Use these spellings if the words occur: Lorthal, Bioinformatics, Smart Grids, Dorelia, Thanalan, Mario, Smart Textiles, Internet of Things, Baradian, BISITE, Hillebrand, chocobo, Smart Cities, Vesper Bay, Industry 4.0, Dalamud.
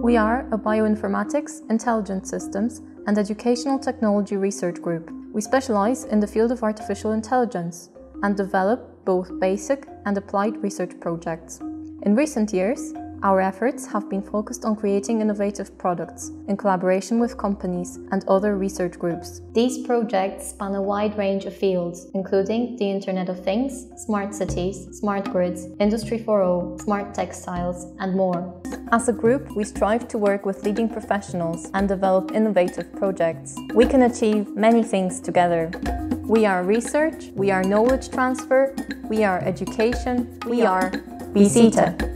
We are a bioinformatics, intelligent systems, and educational technology research group. We specialize in the field of artificial intelligence and develop both basic and applied research projects. In recent years, our efforts have been focused on creating innovative products in collaboration with companies and other research groups. These projects span a wide range of fields, including the Internet of Things, Smart Cities, Smart Grids, Industry 4.0, Smart Textiles, and more. As a group, we strive to work with leading professionals and develop innovative projects. We can achieve many things together. We are research, we are knowledge transfer, we are education, we are BISITE.